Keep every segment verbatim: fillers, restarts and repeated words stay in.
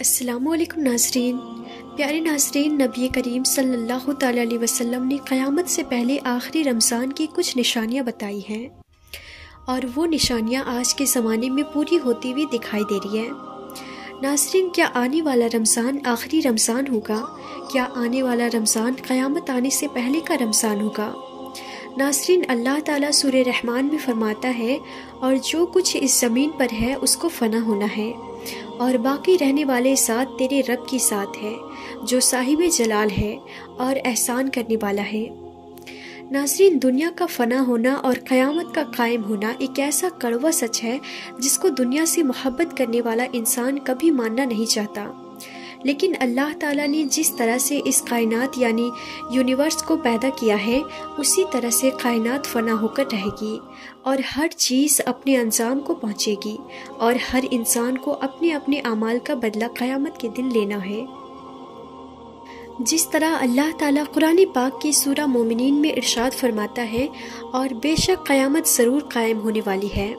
अस्सलामुअलैकुम नाज़रीन, प्यारे नाज़रीन, नबी करीम सल्लल्लाहु ताला अलैहि वसल्लम ने क़यामत से पहले आखिरी रमज़ान की कुछ निशानियाँ बताई हैं और वो निशानियाँ आज के ज़माने में पूरी होती हुई दिखाई दे रही हैं। नाज़रीन, क्या आने वाला रमज़ान आखिरी रमज़ान होगा? क्या आने वाला रमज़ान क़यामत आने से पहले का रमज़ान होगा? नाज़रीन, अल्लाह ताला सूरे रहमान में फ़रमाता है, और जो कुछ इस ज़मीन पर है उसको फ़ना होना है और बाकी रहने वाले साथ तेरे रब की साथ है जो साहिब जलाल है और एहसान करने वाला है। नाज़रीन, दुनिया का फ़ना होना और क़यामत का कायम होना एक ऐसा कड़वा सच है जिसको दुनिया से मोहब्बत करने वाला इंसान कभी मानना नहीं चाहता, लेकिन अल्लाह ताला ने जिस तरह से इस कायनात यानी यूनिवर्स को पैदा किया है उसी तरह से कायनात फना होकर रहेगी और हर चीज़ अपने अंजाम को पहुँचेगी और हर इंसान को अपने अपने अमाल का बदला क़यामत के दिन लेना है। जिस तरह अल्लाह ताला कुरान पाक की सूरा मोमिनीन में इरशाद फरमाता है, और बेशक क़यामत ज़रूर कायम होने वाली है,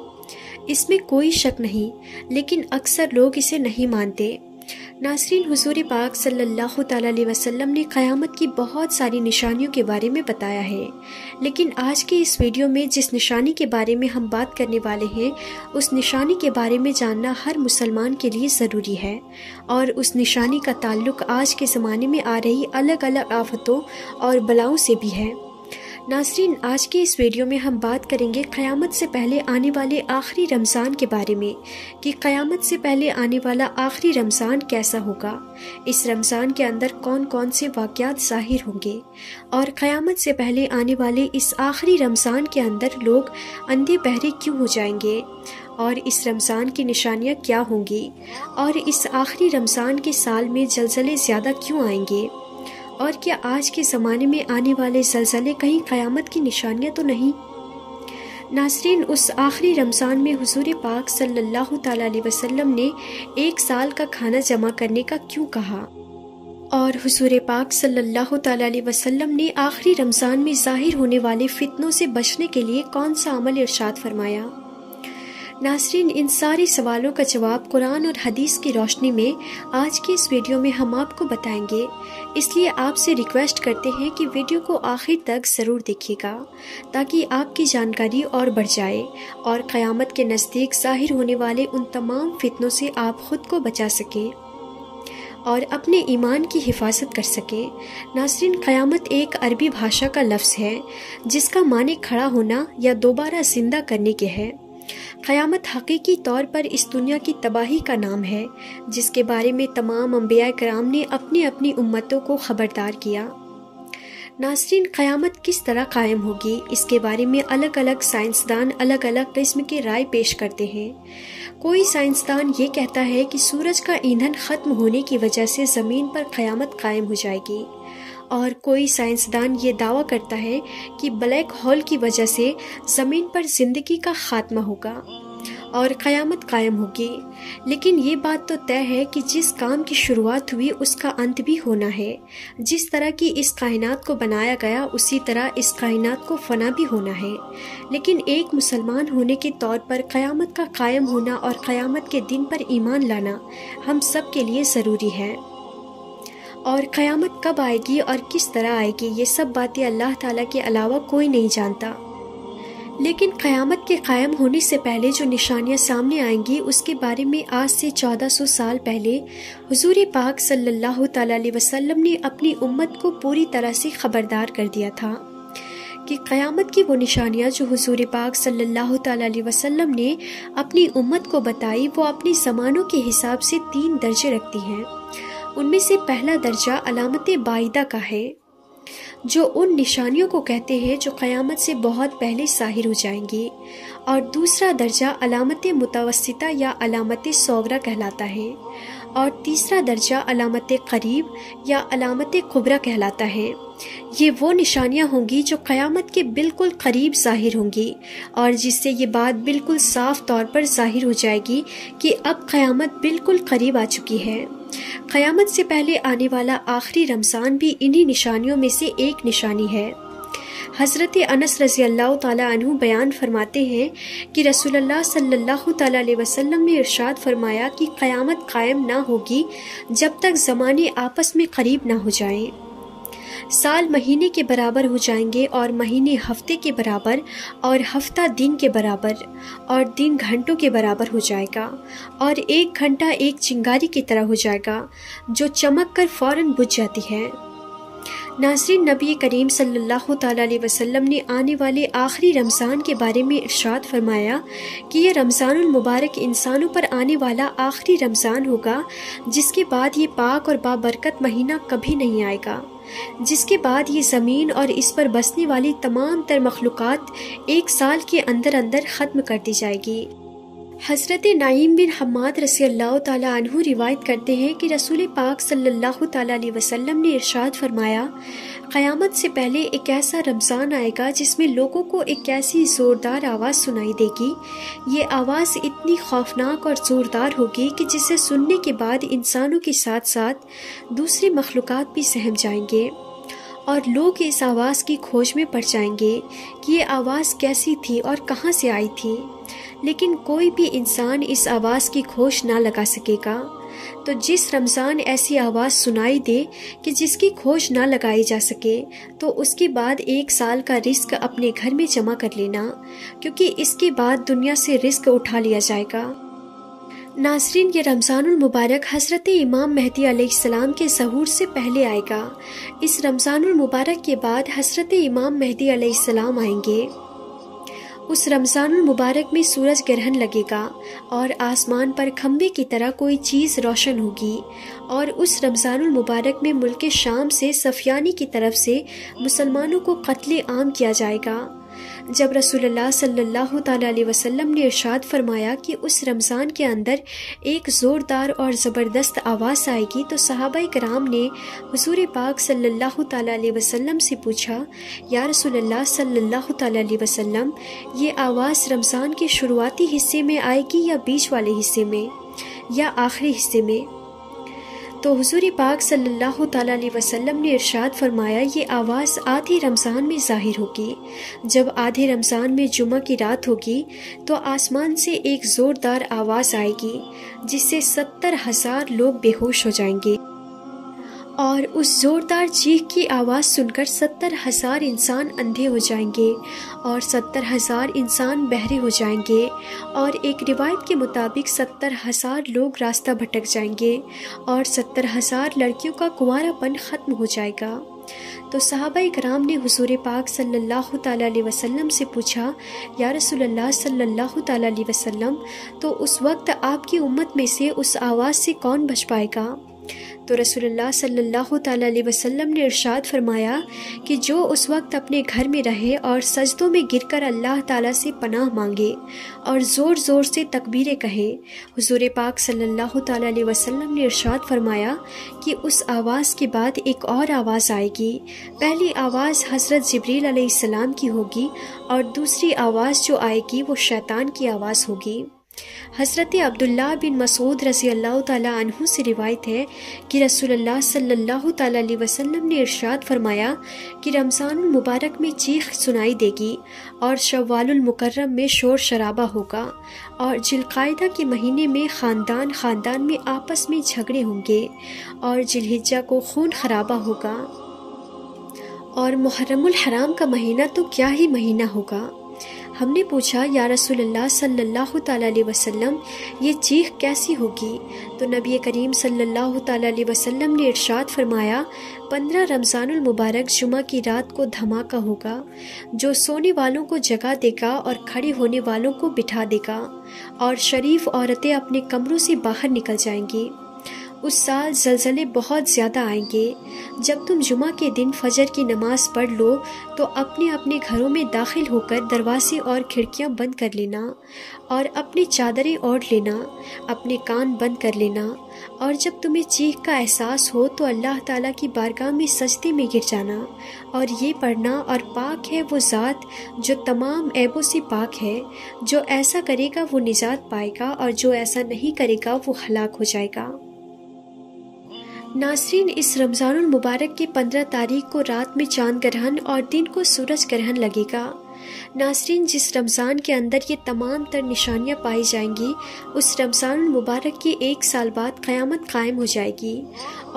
इसमें कोई शक नहीं, लेकिन अक्सर लोग इसे नहीं मानते। नाज़रीन, हुज़ूर पाक सल्लल्लाहु ताला अलैहि वसल्लम ने क़यामत की बहुत सारी निशानियों के बारे में बताया है, लेकिन आज के इस वीडियो में जिस निशानी के बारे में हम बात करने वाले हैं उस निशानी के बारे में जानना हर मुसलमान के लिए ज़रूरी है, और उस निशानी का ताल्लुक आज के ज़माने में आ रही अलग अलग आफतों और बलाओं से भी है। नाज़रीन, आज के इस वीडियो में हम बात करेंगे क़यामत से पहले आने वाले आखिरी रमज़ान के बारे में कि क़यामत से पहले आने वाला आखिरी रमज़ान कैसा होगा, इस रमज़ान के अंदर कौन कौन से वाक़यात ज़ाहिर होंगे, और क़यामत से पहले आने वाले इस आखिरी रमज़ान के अंदर लोग अंधे बहरे क्यों हो जाएंगे, और इस रमज़ान की निशानियाँ क्या होंगी, और इस आखिरी रमज़ान के साल में जलज़ले ज़्यादा क्यों आएंगे, और क्या आज के ज़माने में आने वाले ज़लज़ले कहीं क़यामत की निशानियाँ तो नहीं। नाज़रीन, उस आखिरी रमज़ान में हुज़ूर पाक सल्लल्लाहु ताला अलैहि वसल्लम ने एक साल का खाना जमा करने का क्यों कहा, और हुज़ूर पाक सल्लल्लाहु ताला अलैहि वसल्लम ने आखिरी रमज़ान में ज़ाहिर होने वाले फ़ितनों से बचने के लिए कौन सा अमल इरशाद फरमाया। नाज़रीन, इन सारे सवालों का जवाब कुरान और हदीस की रोशनी में आज के इस वीडियो में हम आपको बताएंगे, इसलिए आपसे रिक्वेस्ट करते हैं कि वीडियो को आखिर तक ज़रूर देखिएगा ताकि आपकी जानकारी और बढ़ जाए और क़यामत के नज़दीक ज़ाहिर होने वाले उन तमाम फितनों से आप ख़ुद को बचा सकें और अपने ईमान की हिफाजत कर सकें। नाज़रीन, क़यामत एक अरबी भाषा का लफ्ज़ है जिसका माने खड़ा होना या दोबारा ज़िंदा करने के है। क़यामत हकीकी तौर पर इस दुनिया की तबाही का नाम है जिसके बारे में तमाम अंबिया कराम ने अपनी अपनी उम्मतों को ख़बरदार किया। नाज़रीन, क़यामत किस तरह कायम होगी इसके बारे में अलग अलग साइंसदान अलग अलग किस्म के राय पेश करते हैं। कोई साइंसदान ये कहता है कि सूरज का ईंधन ख़त्म होने की वजह से ज़मीन पर क़यामत कायम हो जाएगी, और कोई साइंसदान ये दावा करता है कि ब्लैक होल की वजह से ज़मीन पर ज़िंदगी का ख़ात्मा होगा और क़यामत कायम होगी। लेकिन ये बात तो तय है कि जिस काम की शुरुआत हुई उसका अंत भी होना है। जिस तरह की इस कायनात को बनाया गया उसी तरह इस कायनात को फना भी होना है, लेकिन एक मुसलमान होने के तौर पर क़यामत का कायम होना और क़यामत के दिन पर ईमान लाना हम सब के लिए ज़रूरी है। और क़यामत कब आएगी और किस तरह आएगी ये सब बातें अल्लाह ताला के अलावा कोई नहीं जानता, लेकिन क़यामत के कायम होने से पहले जो निशानियाँ सामने आएंगी उसके बारे में आज से चौदह सौ साल पहले हुज़ूर पाक सल्लल्लाहु ताला अलैहि वसल्लम ने अपनी उम्मत को पूरी तरह से ख़बरदार कर दिया था कि क़यामत की वो निशानियाँ जो हुज़ूर पाक सल्लल्लाहु ताला अलैहि वसल्लम ने अपनी उम्मत को बताई वो अपने ज़मानों के हिसाब से तीन दर्जे रखती हैं। उनमें से पहला दर्जा अलामत बाइदा का है जो उन निशानियों को कहते हैं जो क़यामत से बहुत पहले ज़ाहिर हो जाएंगी, और दूसरा दर्जा अलामत मुतवस्सिता या अलामत सौगरा कहलाता है, और तीसरा दर्जा अलामत करीब या अलामत कुबरा कहलाता है। ये वो निशानियाँ होंगी जो क़यामत के बिल्कुल करीब ज़ाहिर होंगी और जिससे ये बात बिल्कुल साफ़ तौर पर ज़ाहिर हो जाएगी कि अब क़यामत बिल्कुल करीब आ चुकी है। क़यामत से पहले आने वाला आखिरी रमज़ान भी इन्हीं निशानियों में से एक निशानी है। हज़रत अनस रज़ी अल्लाह ताला अन्हु बयान फरमाते हैं कि रसूलुल्लाह सल्लल्लाहु ताला अलैहि वसल्लम ने इरशाद फरमाया कि क़यामत कायम ना होगी जब तक ज़माने आपस में करीब ना हो जाएं। साल महीने के बराबर हो जाएंगे और महीने हफ्ते के बराबर और हफ्ता दिन के बराबर और दिन घंटों के बराबर हो जाएगा और एक घंटा एक चिंगारी की तरह हो जाएगा जो चमक कर फौरन बुझ जाती है। नाज़रीन, नबी करीम सल्लल्लाहु ताला अलैहि वसल्लम ने आने वाले आखिरी रमज़ान के बारे में इरशाद फरमाया कि यह रमज़ान उल मुबारक इंसानों पर आने वाला आखिरी रमज़ान होगा जिसके बाद ये पाक और बाबरकत महीना कभी नहीं आएगा, जिसके बाद ये ज़मीन और इस पर बसने वाली तमाम तर मखलूक़ात एक साल के अंदर अंदर ख़त्म कर दी जाएगी। हज़रत नाइम बिन हम्माद रज़ियल्लाहु ताला अन्हु रिवायत करते हैं कि रसूल पाक सल्लल्लाहु ताला अलैहि वसल्लम ने इरशाद फरमाया, क़यामत से पहले एक ऐसा रमज़ान आएगा जिसमें लोगों को एक ऐसी ज़ोरदार आवाज़ सुनाई देगी, ये आवाज़ इतनी खौफनाक और ज़ोरदार होगी कि जिसे सुनने के बाद इंसानों के साथ साथ दूसरे मखलूक़ात भी सहम जाएंगे और लोग इस आवाज़ की खोज में पड़ जाएंगे कि ये आवाज़ कैसी थी और कहाँ से आई थी, लेकिन कोई भी इंसान इस आवाज़ की खोज ना लगा सकेगा। तो जिस रमज़ान ऐसी आवाज़ सुनाई दे कि जिसकी खोज ना लगाई जा सके तो उसके बाद एक साल का रिस्क अपने घर में जमा कर लेना, क्योंकि इसके बाद दुनिया से रिस्क उठा लिया जाएगा। नाज़रीन, ये रमज़ानुल मुबारक हज़रत इमाम महदी अलैहिस्सलाम के सहूर से पहले आएगा। इस रमज़ानुल मुबारक के बाद हज़रत इमाम महदी अलैहिस्सलाम आएंगे। उस रमज़ानुल मुबारक में सूरज ग्रहण लगेगा और आसमान पर खम्बे की तरह कोई चीज़ रोशन होगी और उस रमज़ानुल मुबारक में मुल्क शाम से सफ़ियानी की तरफ से मुसलमानों को कत्ले आम किया जाएगा। जब रसूलुल्लाह सल्लल्लाहु ताला अलैहि वसल्लम ने इरशाद फरमाया कि उस रमज़ान के अंदर एक ज़ोरदार और ज़बरदस्त आवाज़ आएगी, तो सहाबाए कराम ने हुज़ूर पाक सल्लल्लाहु ताला अलैहि वसल्लम से पूछा, या रसूलुल्लाह सल्लल्लाहु ताला अलैहि वसल्लम, ये आवाज़ रमज़ान के शुरुआती हिस्से में आएगी या बीच वाले हिस्से में या आखिरी हिस्से में? तो हुज़ूर पाक सल्लल्लाहु ताला अलैहि वसल्लम ने इरशाद फरमाया, ये आवाज़ आधे रमज़ान में ज़ाहिर होगी। जब आधे रमज़ान में जुमा की रात होगी तो आसमान से एक ज़ोरदार आवाज़ आएगी जिससे सत्तर हज़ार लोग बेहोश हो जाएंगे और उस ज़ोरदार चीख की आवाज़ सुनकर सत्तर हज़ार इंसान अंधे हो जाएंगे और सत्तर हज़ार इंसान बहरे हो जाएंगे और एक रिवायत के मुताबिक सत्तर हज़ार लोग रास्ता भटक जाएंगे और सत्तर हज़ार लड़कियों का कुंवारापन ख़त्म हो जाएगा। तो सहाबाए कराम ने हुज़ूर पाक सल्लल्लाहु ताला अलैहि वसल्लम से पूछा, या रसूलल्लाह सल्लल्लाहु ताला अलैहि वसल्लम, तो उस वक्त आपकी उम्मत में से उस आवाज़ से कौन बच पाएगा? तो रसूलुल्लाह सल्लल्लाहु ताला अलैहि वसल्लम ने इरशाद फरमाया कि जो उस वक्त अपने घर में रहे और सजदों में गिरकर अल्लाह ताला से पनाह मांगे और ज़ोर ज़ोर से तकबीरें कहे। हुज़ूर पाक सल्लल्लाहु ताला अलैहि वसल्लम ने इरशाद फरमाया कि उस आवाज़ के बाद एक और आवाज़ आएगी। पहली आवाज़ हज़रत जिब्रील अलैहिस्सलाम की होगी और दूसरी आवाज़ जो आएगी वो शैतान की आवाज़ होगी। हज़रत अब्दुल्ला बिन मसूद रज़ी अल्लाह ताला अन्हु से रिवायत है कि रसूलुल्लाह सल्लल्लाहु ताला अलैहि वसल्लम ने इरशाद फरमाया कि रमज़ानुल मुबारक में चीख सुनाई देगी और शव्वालुल मुकर्रम में शोर शराबा होगा और जिलक़ायदा के महीने में ख़ानदान ख़ानदान में आपस में झगड़े होंगे और जिलहिज्जा को खून खराबा होगा और मुहर्रमुल हराम का महीना तो क्या ही महीना होगा। हमने पूछा, या रसूलल्लाह सल्लल्लाहु ताला अलैहि वसल्लम, ये चीख कैसी होगी? तो नबी करीम सल्लल्लाहु ताला अलैहि वसल्लम ने इरशाद फरमाया, पंद्रह रमज़ानुल मुबारक जुमा की रात को धमाका होगा जो सोने वालों को जगा देगा और खड़े होने वालों को बिठा देगा और शरीफ औरतें अपने कमरों से बाहर निकल जाएंगी। उस साल ज़लज़ले बहुत ज़्यादा आएंगे। जब तुम जुमा के दिन फजर की नमाज़ पढ़ लो तो अपने अपने घरों में दाखिल होकर दरवाजे और खिड़कियां बंद कर लेना और अपनी चादरें ओढ़ लेना, अपने कान बंद कर लेना और जब तुम्हें चीख का एहसास हो तो अल्लाह ताला की बारगाह में सजदे में गिर जाना और ये पढ़ना, और पाक है वो ज़ात जो तमाम ऐबों से पाक है, जो ऐसा करेगा वो निजात पाएगा और जो ऐसा नहीं करेगा वो हलाक हो जाएगा। नासरीन, इस रमज़ान उल मुबारक की पंद्रह तारीख को रात में चांद ग्रहण और दिन को सूरज ग्रहण लगेगा। नासरीन, जिस रमज़ान के अंदर ये तमाम तर निशानियाँ पाई जाएंगी, उस रमज़ान उल मुबारक के एक साल बाद क़यामत कायम हो जाएगी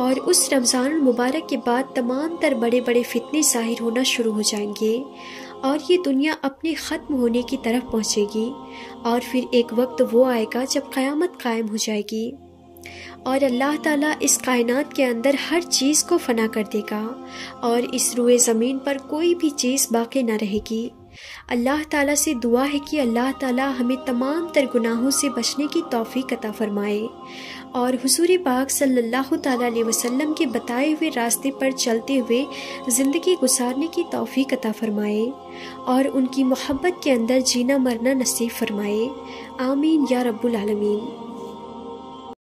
और उस रमज़ान उल मुबारक के बाद तमाम तर बड़े बड़े फितने ज़ाहिर होना शुरू हो जाएंगे और ये दुनिया अपने ख़त्म होने की तरफ पहुँचेगी। और फिर एक वक्त वो आएगा जब क़यामत कायम हो जाएगी और अल्लाह ताला इस कायनात के अंदर हर चीज़ को फना कर देगा और इस रूए ज़मीन पर कोई भी चीज़ बाकी न रहेगी। अल्लाह ताला से दुआ है कि अल्लाह ताला हमें तमाम तर गुनाहों से बचने की तौफीक अता फ़रमाए और हुजूर पाक सल्लल्लाहु ताला अलैहि वसल्लम के बताए हुए रास्ते पर चलते हुए ज़िंदगी गुजारने की तौफीक अता फ़रमाए और उनकी मोहब्बत के अंदर जीना मरना नसीब फ़रमाए। आमीन या रब्बुल आलमीन।